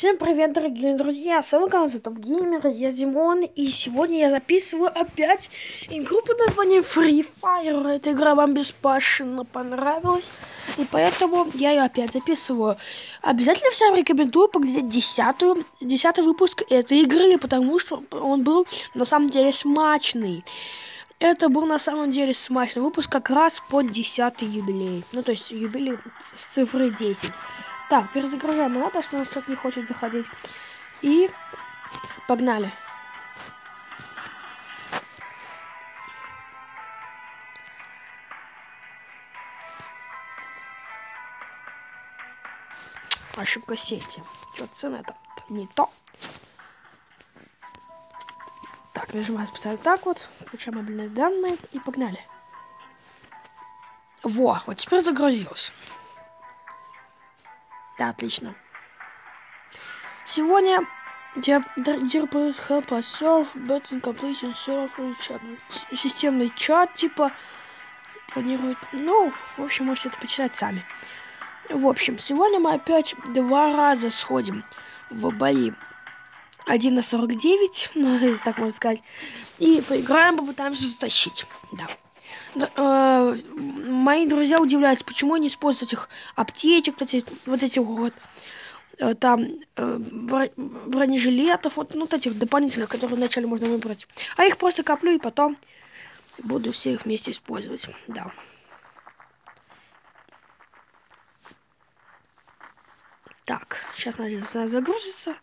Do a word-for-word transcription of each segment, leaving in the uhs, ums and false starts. Всем привет, дорогие друзья, с вами канал TheTopGameR, я Димон, и сегодня я записываю опять игру под названием Free Fire. Эта игра вам беспощадно понравилась, и поэтому я ее опять записываю. Обязательно всем рекомендую поглядеть десятую, десятый выпуск этой игры, потому что он был на самом деле смачный. Это был на самом деле смачный выпуск как раз под десятый юбилей, ну то есть юбилей с цифры десять. Так, перезагружаем надо, что у нас что-то не хочет заходить. И погнали. Ошибка сети. Чё, цена это не то. Так, нажимаем специально так вот, включаем мобильные данные и погнали. Во, вот теперь загрузилось. Да, отлично. Сегодня Dear help us serve, betting completion serve, системный чат, типа, планирует. Ну, в общем, можете это почитать сами. В общем, сегодня мы опять два раза сходим в бои. Один на сорок девять, ну, если так можно сказать. И поиграем, попытаемся затащить. Да. Мои друзья удивляются, почему я не использую этих аптечек, кстати, вот этих вот там бронежилетов, вот, ну, вот этих дополнительных, которые вначале можно выбрать. А их просто коплю и потом буду все их вместе использовать. Да. Так, сейчас, надеюсь, она загрузится.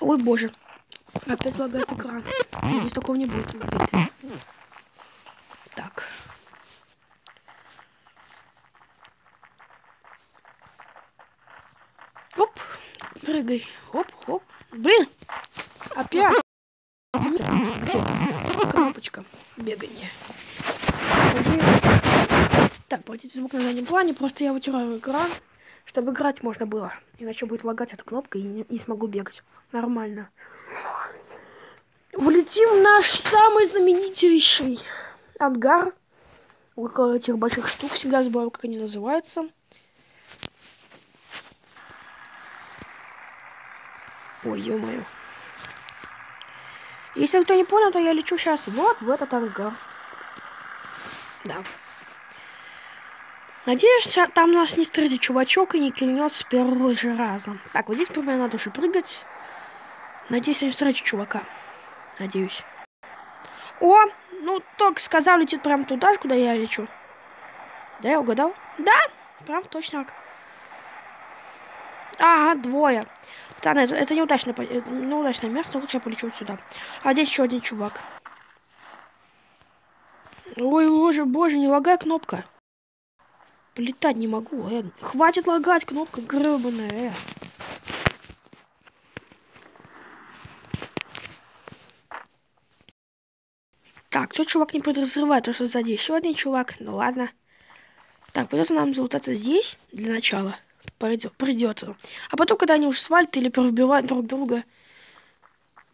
Ой, боже. Опять лагает экран. Здесь такого не будет в битве. Так. Оп, прыгай. Оп, оп. Блин! Опять! Где? Кнопочка. Бегание. Так, платите звук на заднем плане. Просто я вытираю экран, чтобы играть можно было. Иначе будет лагать эта кнопка и не, не смогу бегать. Нормально. Влетим в наш самый знаменитейший ангар. Около этих больших штук всегда забываю, как они называются. Ой, ё-моё. Если кто не понял, то я лечу сейчас вот в этот ангар. Да. Надеюсь, там нас не встретит чувачок и не клянет с первого же раза. Так, вот здесь примерно надо уже прыгать. Надеюсь, я не встречу чувака. Надеюсь. О! Ну, только сказал, летит прям туда же, куда я лечу. Да, я угадал? Да, прям точно. Ага, двое. Пацаны, это, это неудачное, неудачное место, лучше я полечу вот сюда. А здесь еще один чувак. Ой, боже, боже, не лагай кнопка. Полетать не могу. Э. Хватит лагать, кнопка гребаная. Э. Так, тот чувак не подразрывает, то что сзади еще один чувак. Ну ладно. Так, придется нам залутаться здесь для начала. Придется. А потом, когда они уже свалят или пробивают друг друга,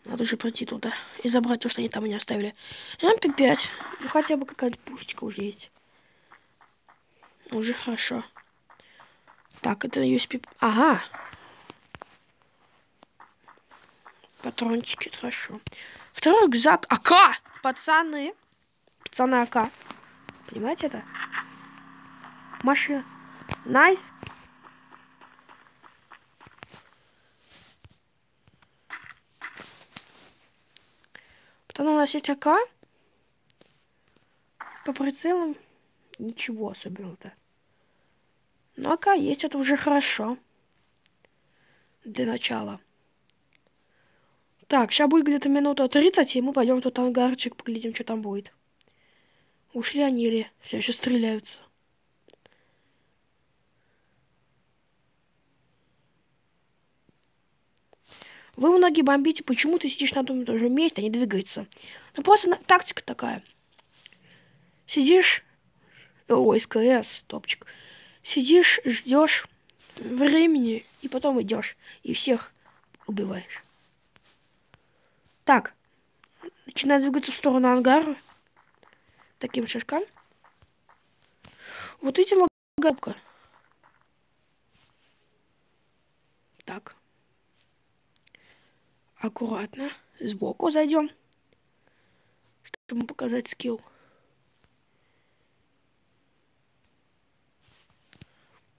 надо уже пройти туда и забрать то, что они там не оставили. эм пи пять. Ну хотя бы какая-то пушечка уже есть. Уже хорошо. Так, это ю эс пи. Ага. Патрончики, хорошо. Второй рюкзак. АК! Пацаны. Пацаны АК. Понимаете это? Машина. Найс. Пацаны, у нас есть АК. По прицелам ничего особенного-то. Но АК есть, это уже хорошо. Для начала. Так, сейчас будет где-то минута тридцать, и мы пойдем в тот ангарчик, поглядим, что там будет. Ушли они или все еще стреляются. Вы в ноги бомбите, почему ты сидишь на одном и том же месте, а не двигается. Ну просто тактика такая. Сидишь... Ой, эс ка эс, топчик. Сидишь, ждешь времени, и потом идешь, и всех убиваешь. Так, начинаю двигаться в сторону ангара. Таким шажком. Вот видите, лагопка. Так. аккуратно сбоку зайдем, чтобы показать скилл.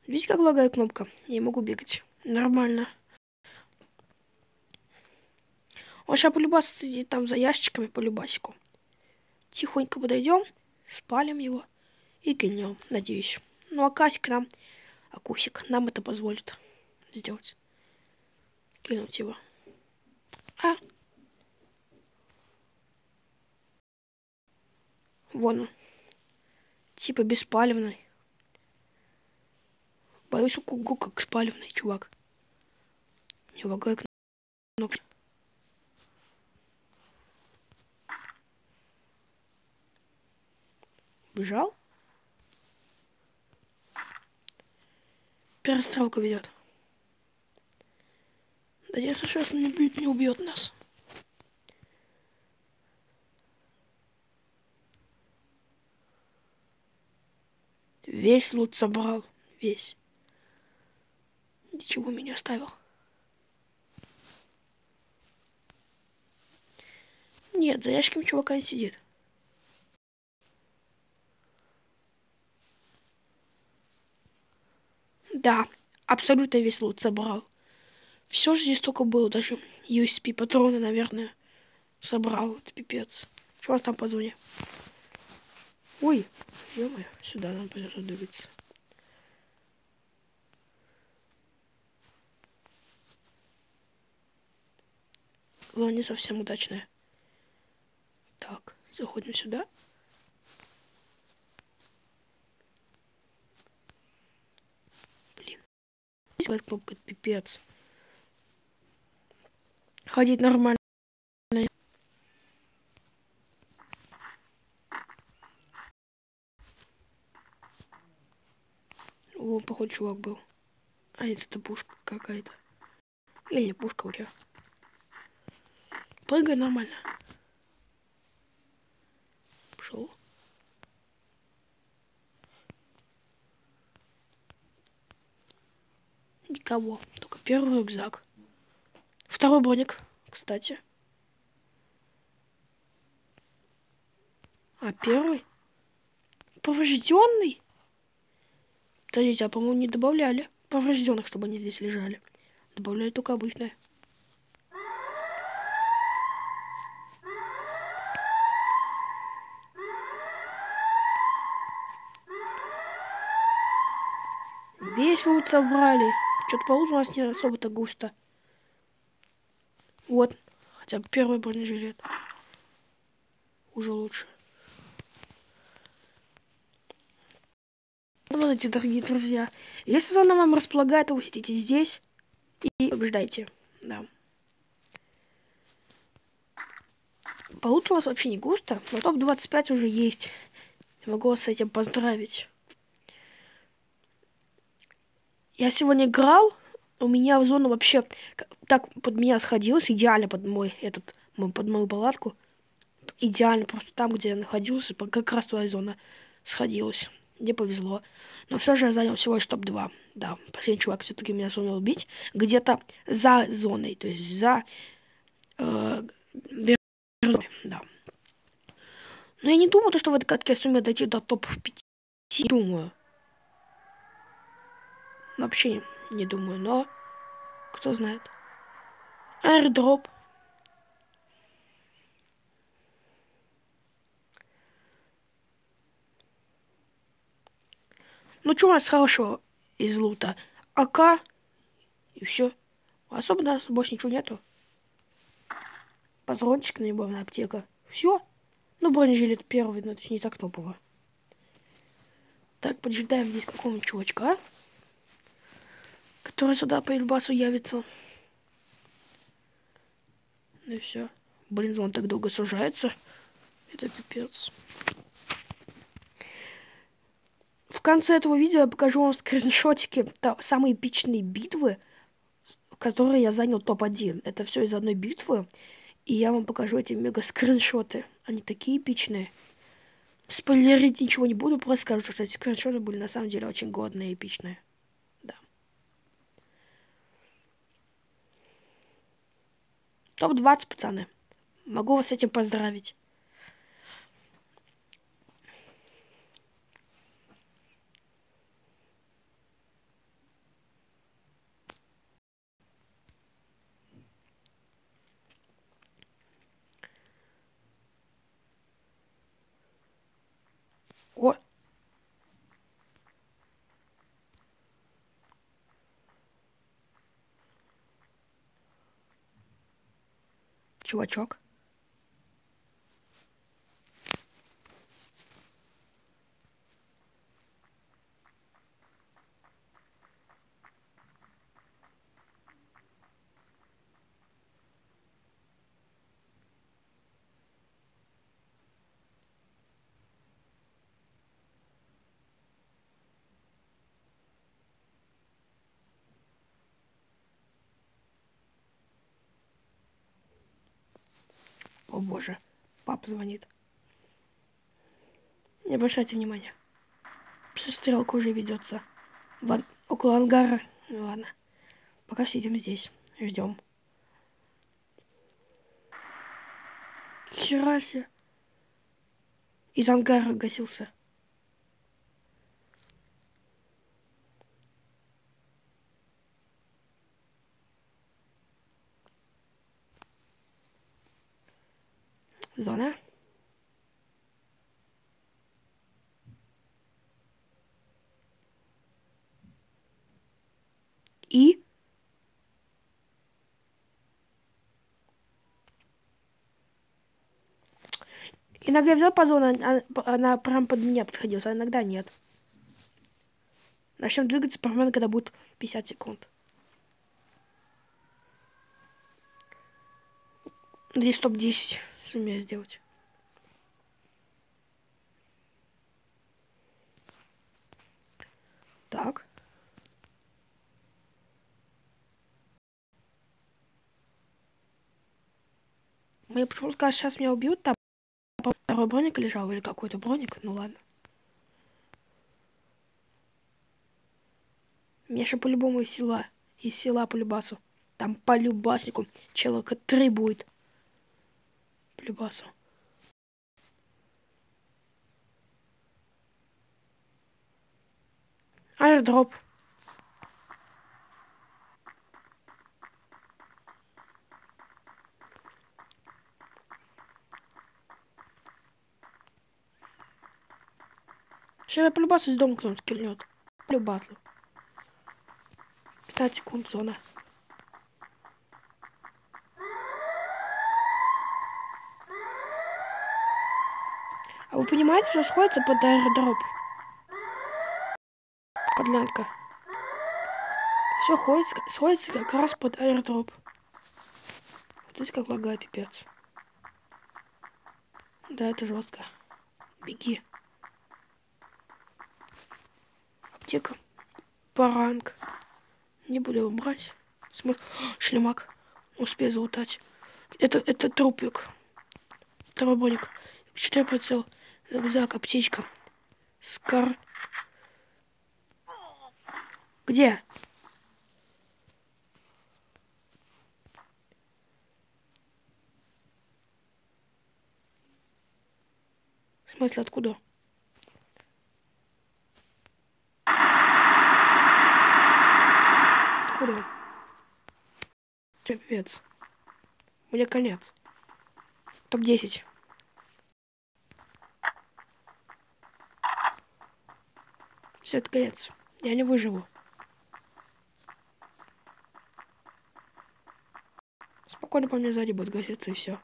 Видите, как лагает кнопка? Я могу бегать. Нормально. Он сейчас полюбасит, сидит там за ящиками по любасику. Тихонько подойдем, спалим его и кинем, надеюсь. Ну, а Касик нам, Акусик, нам это позволит сделать. Кинуть его. А! Вон он. Типа беспалевный. Боюсь, укугу как спаливный, чувак. Не вагай кнопки. Бежал? Перестрелка ведет. Надеюсь, что сейчас не, не убьет нас. Весь лут собрал. Весь. Ничего меня оставил. Нет, за ящиком чувака не сидит. Да, абсолютно весь лут собрал. Все же здесь только было, даже ю эс пи патроны, наверное, собрал. Это пипец. Что у вас там по зоне? Ой, ё-моё, сюда нам придется двигаться. Зона не совсем удачная. Так, заходим сюда. Блин. Кнопка, это пипец. Ходить нормально. О, походу, чувак был. А это-то пушка какая-то. Или не пушка вообще. Прыгай нормально. Пошел. Никого. Только первый рюкзак. Второй броник, кстати. А первый? Поврежденный? Подождите, а по-моему не добавляли поврежденных, чтобы они здесь лежали. Добавляли только обычные. Весь лут собрали. Что-то по луту у нас не особо-то густо. Вот. Хотя бы первый бронежилет. Уже лучше. Смотрите, дорогие друзья. Если зона вам располагает, вы сидите здесь и побеждайте. Да. По луту у нас вообще не густо, но топ двадцать пять уже есть. Я могу вас с этим поздравить. Я сегодня играл, у меня в зону вообще так под меня сходилось, идеально под мой этот, под мою палатку. Идеально, просто там, где я находился, как раз твоя зона сходилась. Мне повезло. Но все же я занял всего лишь топ два. Да, последний чувак все-таки меня сумел убить. Где-то за зоной, то есть за... Э, зоной, да. Но я не думаю, что в этой катке я сумею дойти до топ пять. Не думаю. Вообще не думаю, но кто знает. Airdrop. Ну, что у нас хорошего из лута? АК и все. Особо у нас больше ничего нету. Патрончик, наебанная аптека. Все. Ну, бронежилет первый, но это не так топово. Так, поджидаем здесь какого-нибудь чувачка, который сюда по Эльбасу явится. Ну и все. Блин, он так долго сужается. Это пипец. В конце этого видео я покажу вам скриншотики самые эпичные битвы, которые я занял топ один. Это все из одной битвы. И я вам покажу эти мега скриншоты. Они такие эпичные. Спойлерить ничего не буду, просто скажу, что эти скриншоты были на самом деле очень годные и эпичные. топ двадцать, пацаны. Могу вас с этим поздравить. О! Чувачок. О боже, папа звонит. Не обращайте внимания. Перестрелка уже ведется. В... Около ангара. Ну ладно. Пока сидим здесь. Ждем. Хера себе. Из ангара гасился. Зона. И иногда я взял по зоне, она прям под меня подходилась, а иногда нет. Начнем двигаться примерно, когда будет пятьдесят секунд. Надеюсь, топ десять сумею сделать. Так. Мне почему-то кажется, сейчас меня убьют. Там второй броник лежал или какой-то броник. Ну ладно. Мне же по-любому из села. Из села по любасу. Там по любаснику человека три будет. Любасу. Аирдроп. Сейчас я по любасу из дома кто-нибудь скильнет. По любасу. пятнадцать секунд зона. А вы понимаете, что сходится под аирдроп? Подлянка. Все ходится, сходится как раз под аирдроп. Вот здесь как лагает, пипец. Да, это жестко. Беги. Аптека. Паранг. Не буду его брать. Смы... Шлемак. Успею залутать. Это, это трупик. Второй боник. Четыре прицел. Рюкзак, аптечка. скар. Где? В смысле, откуда? Откуда? Чепец. Мне конец. топ десять. Все, это конец. Я не выживу. Спокойно по мне сзади будет гаситься, и все.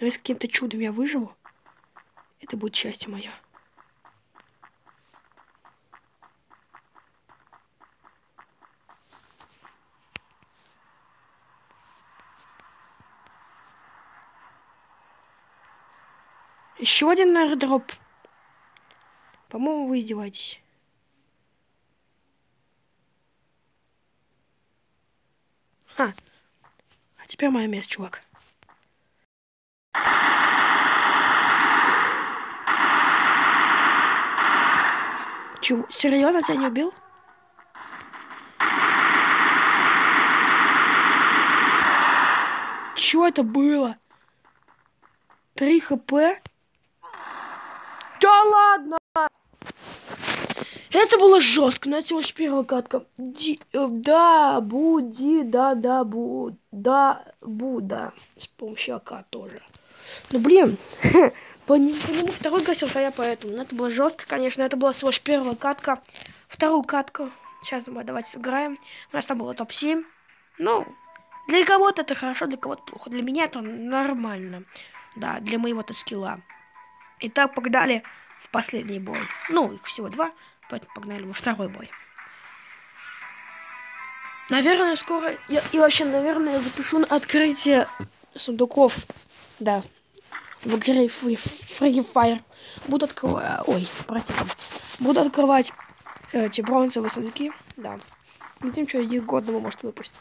Но если каким-то чудом я выживу, это будет счастье мое. Еще один аирдроп. По-моему, вы издеваетесь. Ха. А теперь мое место, чувак. Чего? Серьезно, тебя не убил? Чё это было? три хэ пэ? Да ладно! Это было жестко, но это всего лишь первая катка. Ди, э, да, буди, да, да, бу, да, буда. С помощью АК тоже. Ну блин, по нему второй гасился, а я поэтому. Но это было жестко, конечно. Это была всего лишь первая катка. Вторую катку. Сейчас мы давайте сыграем. У нас там было топ семь. Ну, для кого-то это хорошо, для кого-то плохо. Для меня это нормально. Да, для моего-то скилла. Итак, погнали в последний бой. Ну, их всего два. Поэтому погнали во второй бой. Наверное, скоро... Я, и вообще, наверное, я запишу на открытие сундуков. Да. В игре Free, Free Fire. Буду открывать... Ой, противно. Буду открывать эти бронзовые сундуки. Да. Глядим, что из них годного может выпустить.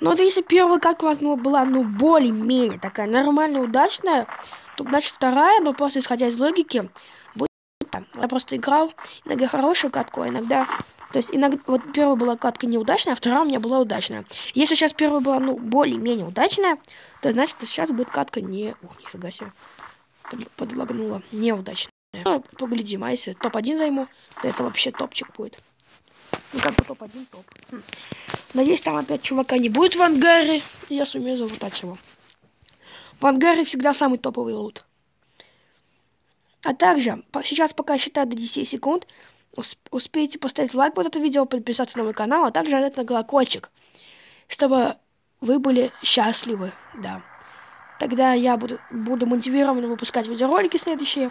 Но вот если первая, как у вас ну, была, ну, более-менее такая нормальная, удачная, то, значит, вторая, но просто исходя из логики... Я просто играл иногда хорошую катку, а иногда... То есть, иногда... Вот первая была катка неудачная, а вторая у меня была удачная. Если сейчас первая была, ну, более-менее удачная, то, значит, сейчас будет катка не... Ух, нифига себе. Под... Подлагнула. Неудачная. Ну, поглядим, а если топ один займу, то это вообще топчик будет. Ну, как бы топ один топ. Хм. Надеюсь, там опять чувака не будет в ангаре, и я сумею залутать его. В ангаре всегда самый топовый лут. А также, сейчас пока я считаю до десяти секунд, успейте поставить лайк под это видео, подписаться на мой канал, а также нажать на колокольчик, чтобы вы были счастливы, да. Тогда я буду, буду мотивирован выпускать видеоролики следующие,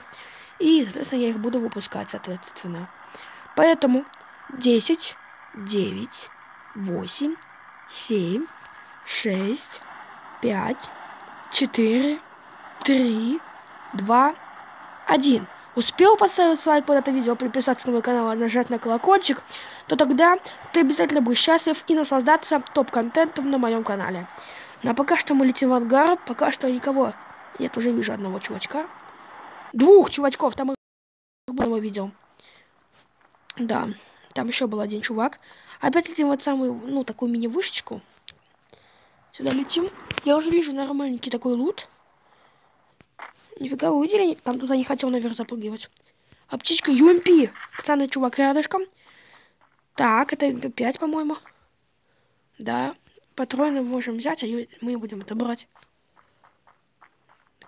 и, соответственно, я их буду выпускать, соответственно. Поэтому десять, девять, восемь, семь, шесть, пять, четыре, три, два, один. Успел поставить лайк под это видео, подписаться на мой канал и нажать на колокольчик, то тогда ты обязательно будешь счастлив и наслаждаться топ-контентом на моем канале. Но пока что мы летим в ангар, пока что никого. Я уже вижу одного чувачка. Двух чувачков, там их было видео. Да, там еще был один чувак. Опять летим вот самую, ну, такую мини-вышечку. Сюда летим. Я уже вижу нормальненький такой лут. Нифига, вы видели? Там туда не хотел наверх запрыгивать. Аптечка ю эм пи. Странный чувак рядышком. Так, это эм пи пять, по-моему. Да. Патроны можем взять, а мы будем это брать.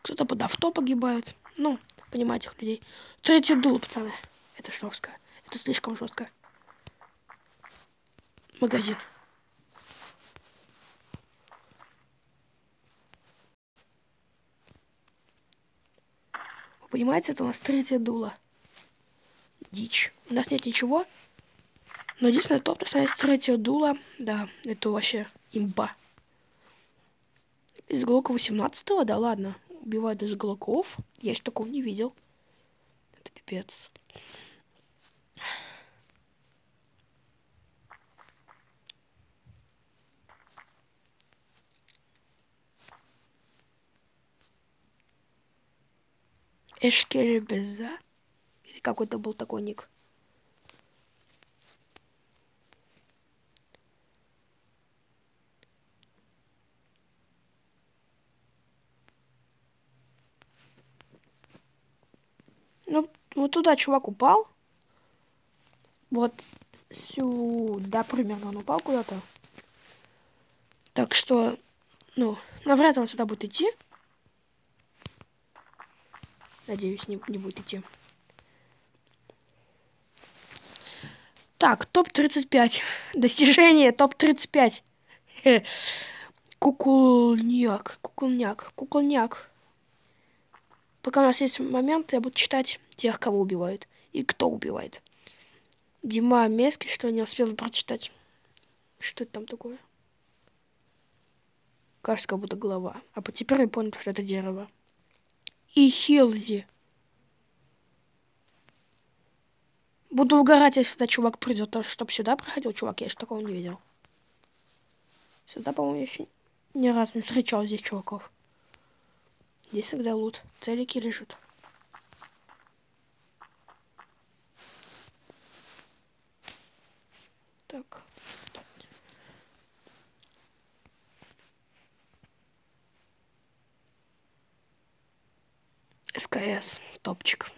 Кто-то под авто погибает. Ну, понимаете этих людей. Третье дуло, пацаны. Это жестко. Это слишком жестко. Магазин. Понимаете, это у нас третье дуло. Дичь. У нас нет ничего. Но единственное топ, что у нас третье дуло. Да, это вообще имба. Из Глока восемнадцатого? Да ладно. Убивают из Глоков. Я еще такого не видел. Это пипец. Эшкеребеза? Или какой-то был такой ник? Ну, вот туда чувак упал. Вот сюда примерно он упал куда-то. Так что, ну, навряд ли он сюда будет идти. Надеюсь, не, не будет идти. Так, топ тридцать пять. Достижение топ тридцать пять. Кукольняк. Кукольняк. Кукольняк. Пока у нас есть момент, я буду читать тех, кого убивают. И кто убивает. Дима Мески, что не успел прочитать. Что это там такое? Кажется, как будто голова. А теперь я понял, что это дерево. И Хилзи. Буду угорать, если сюда чувак придет, чтобы сюда проходил. Чувак, я еще такого не видел. Сюда, по-моему, еще ни разу не встречал здесь чуваков. Здесь всегда лут. Целики лежат. Так. эс ка эс, топчик.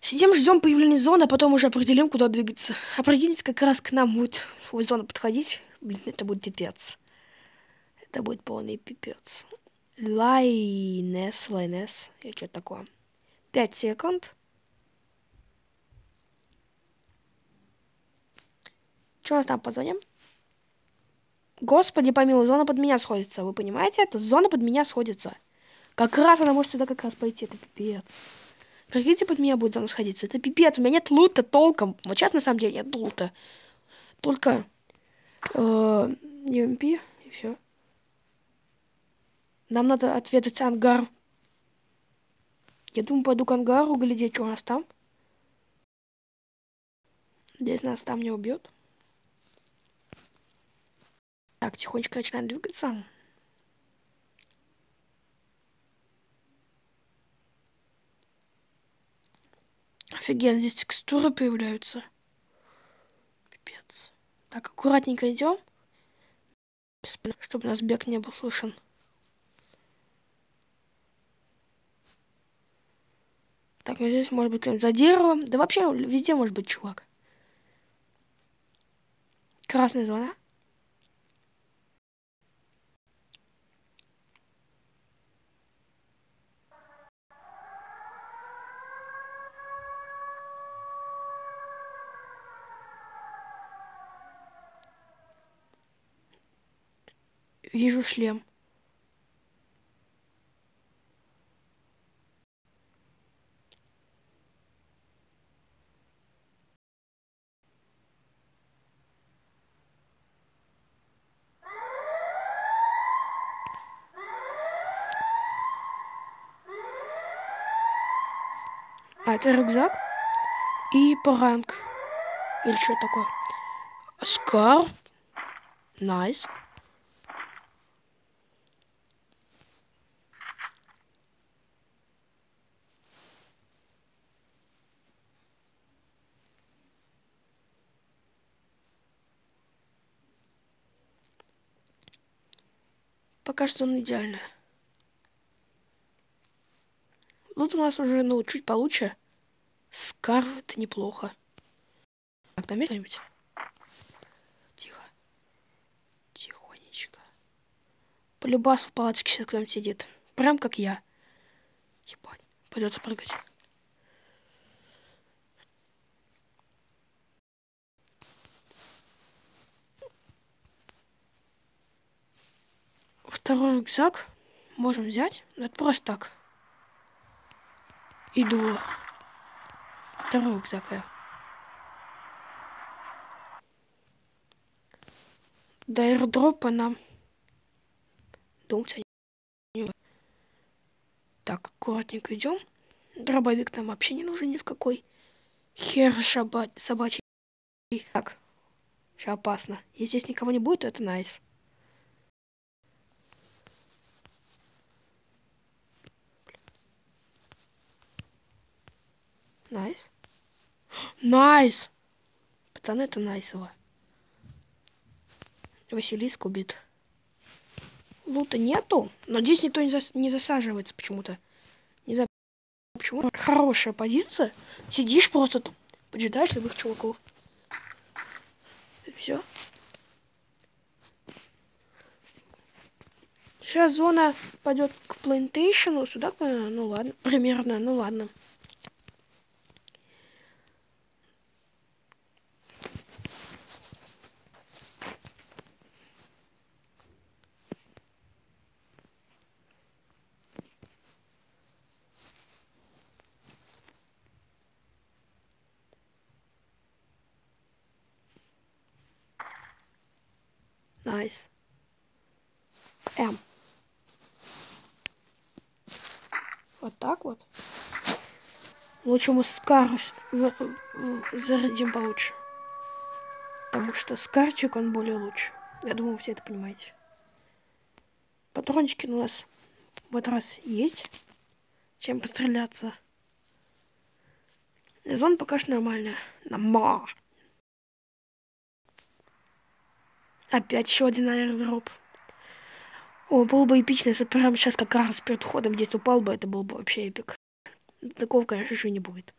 Сидим, ждем появления зоны, а потом уже определим, куда двигаться. Определитесь, как раз к нам будет в зону подходить. Блин, это будет пипец. Это будет полный пипец. Лайнес, лайнес, и что-то такое. пять секунд. Что у нас там по зоне? Господи, помилуй, зона под меня сходится. Вы понимаете, это зона под меня сходится. Как раз она может сюда как раз пойти, это пипец. Прикиньте, под меня будет зона сходиться. Это пипец, у меня нет лута толком. Вот сейчас на самом деле нет лута. Только э, ю эм пи и все. Нам надо отведать ангар. Я думаю, пойду к ангару глядеть, что у нас там. Здесь нас там не убьет. Так, тихонечко начинаем двигаться. Офигенно, здесь текстуры появляются. Пипец. Так, аккуратненько идем, чтобы нас бег не был слышен. Так, ну здесь может быть кто-нибудь за деревом. Да вообще везде может быть чувак. Красная зона. Вижу шлем. А, это рюкзак и паранг. Или что такое? скар. Найс. Пока что он идеально. Тут у нас уже, ну, чуть получше. скар это неплохо. Так, там есть кто-нибудь? Тихо. Тихонечко. Полюбас в палатке сейчас кто-нибудь сидит. Прям как я. Ебать. Придется прыгать. Второй рюкзак можем взять, но это просто так. Иду. Второй рюкзак я. До аирдропа нам думать не... Так, аккуратненько идем. Дробовик нам вообще не нужен ни в какой. Хер шаба... собачий. Так, сейчас опасно. Если здесь никого не будет, то это найс. Найс. Найс! Пацаны, это найсово. Василиск убит. Лута нету, но здесь никто не, зас... не засаживается почему-то. Не знаю почему. Хорошая позиция. Сидишь просто там, поджидаешь любых чуваков. Все. Сейчас зона пойдет к плантейшену. Сюда, ну ладно, примерно, ну ладно. Найс. М. Вот так вот. Лучше мы скар зарядим получше. Потому что скарчик, он более лучше. Я думаю, вы все это понимаете. Патрончики у нас в этот раз есть. Чем постреляться. Зона пока что нормальная. Нама. Опять еще один аирдроп. О, было бы эпично, если прямо сейчас как раз перед ходом здесь упал бы, это был бы вообще эпик. Такого, конечно, еще не будет.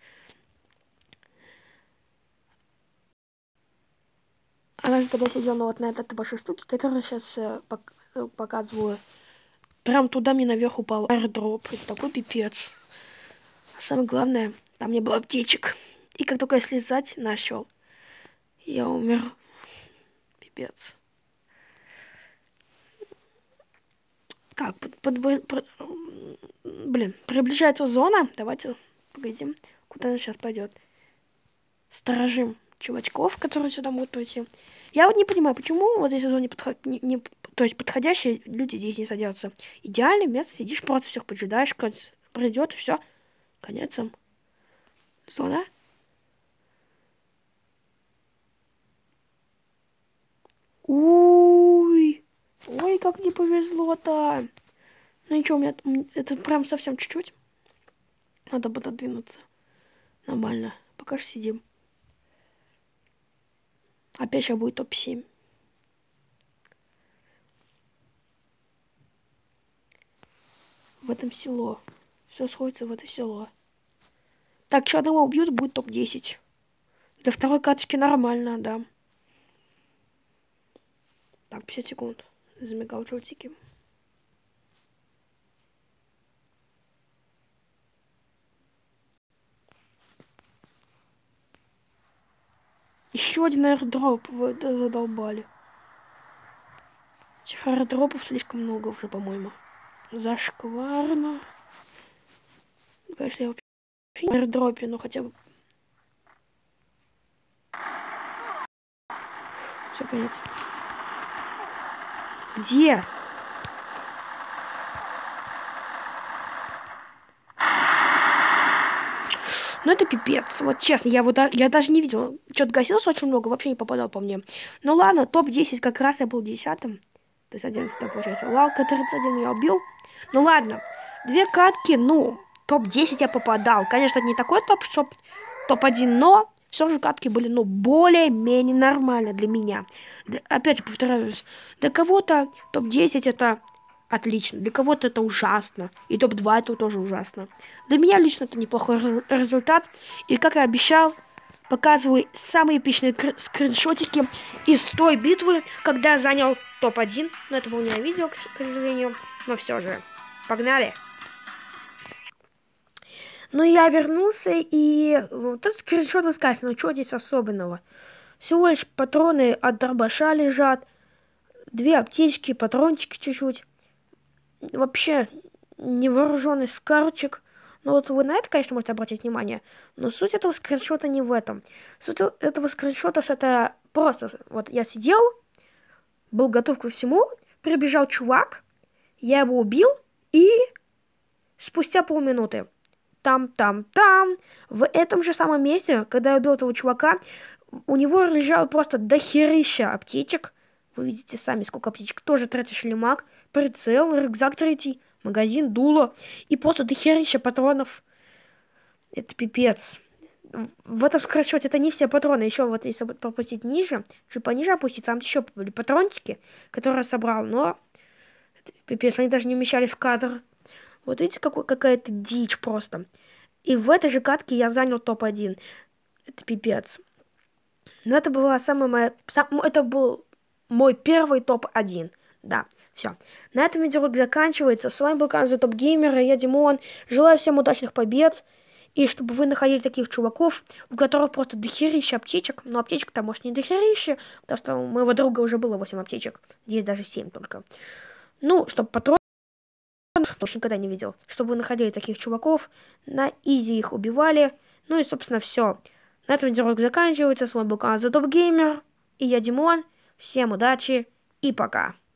Она же тогда сидела, ну, вот на этой большой штуке, которую сейчас э, пок показываю. Прям туда мне наверх упал аирдроп. Это такой пипец. А самое главное, там не было аптечек. И как только я слезать начал, я умер. Пипец. Так, под, под, под, блин, приближается зона. Давайте поглядим, куда она сейчас пойдет. Сторожим чувачков, которые сюда могут прийти. Я вот не понимаю, почему вот если зоне подход... не, не... то есть подходящие люди здесь не садятся. Идеальное место, сидишь, просто всех поджидаешь, конец придет, и все. Конец им. Зона. Ой. Ой, как не повезло-то. Ну ничего, у меня это прям совсем чуть-чуть. Надо бы отодвинуться. Нормально. Пока же сидим. Опять сейчас будет топ семь. В этом село. Все сходится в это село. Так, что одного убьют, будет топ десять. Для второй каточки нормально, да. Так, пятьдесят секунд. Замигал желтики. Еще один аирдроп, вы это задолбали. Этих аирдропов слишком много уже, по-моему. Зашкварно. Конечно, я вообще не аирдропе, но хотя бы... Все, конец. Где? Ну это пипец, вот честно, я, вот, я даже не видел, что-то гасился очень много, вообще не попадал по мне. Ну ладно, топ десять, как раз я был десятым, то есть одиннадцатым получается. Лалка тридцать один я убил. Ну ладно, две катки, ну, топ десять я попадал. Конечно, это не такой топ, что топ один, но все же катки были, ну, более-менее нормально для меня. Для, опять же повторяюсь, для кого-то топ десять это... Отлично. Для кого-то это ужасно. И топ два это тоже ужасно. Для меня лично это неплохой результат. И как я обещал, показываю самые эпичные скриншотики из той битвы, когда я занял топ один. Но это было не на видео, к сожалению. Но все же. Погнали. Ну я вернулся и... Вот этот скриншот вы скажете, ну что здесь особенного? Всего лишь патроны от дробаша лежат. Две аптечки, патрончики чуть-чуть. Вообще невооруженный скарчик. Ну вот вы на это, конечно, можете обратить внимание. Но суть этого скриншота не в этом. Суть этого скриншота, что это просто... Вот я сидел, был готов ко всему, прибежал чувак, я его убил, и спустя полминуты там-там-там, в этом же самом месте, когда я убил этого чувака, у него лежало просто дохерища аптечек. Вы видите сами, сколько аптечек. Тоже третий шлемак, прицел, рюкзак третий, магазин, дуло. И просто дохерища патронов. Это пипец. В этом скриншоте это не все патроны. Еще вот если пропустить ниже, чуть пониже опустить, там еще были патрончики, которые я собрал. Но это пипец, они даже не вмещались в кадр. Вот видите, какой, какая-то дичь просто. И в этой же катке я занял топ один. Это пипец. Но это была самая моя... Сам... Это был... Мой первый топ один. Да, все. На этом видеоролик заканчивается. С вами был канал TheTopGamer, я Димон. Желаю всем удачных побед. И чтобы вы находили таких чуваков, у которых просто дохерища аптечек. Но аптечек-то, может, не дохерища, потому что у моего друга уже было восемь аптечек. Здесь даже семь только. Ну, чтобы патронов... Потому что никогда не видел. Чтобы вы находили таких чуваков. На изи их убивали. Ну и, собственно, все. На этом видеоролик заканчивается. С вами был канал TheTopGamer, и я Димон. Всем удачи и пока!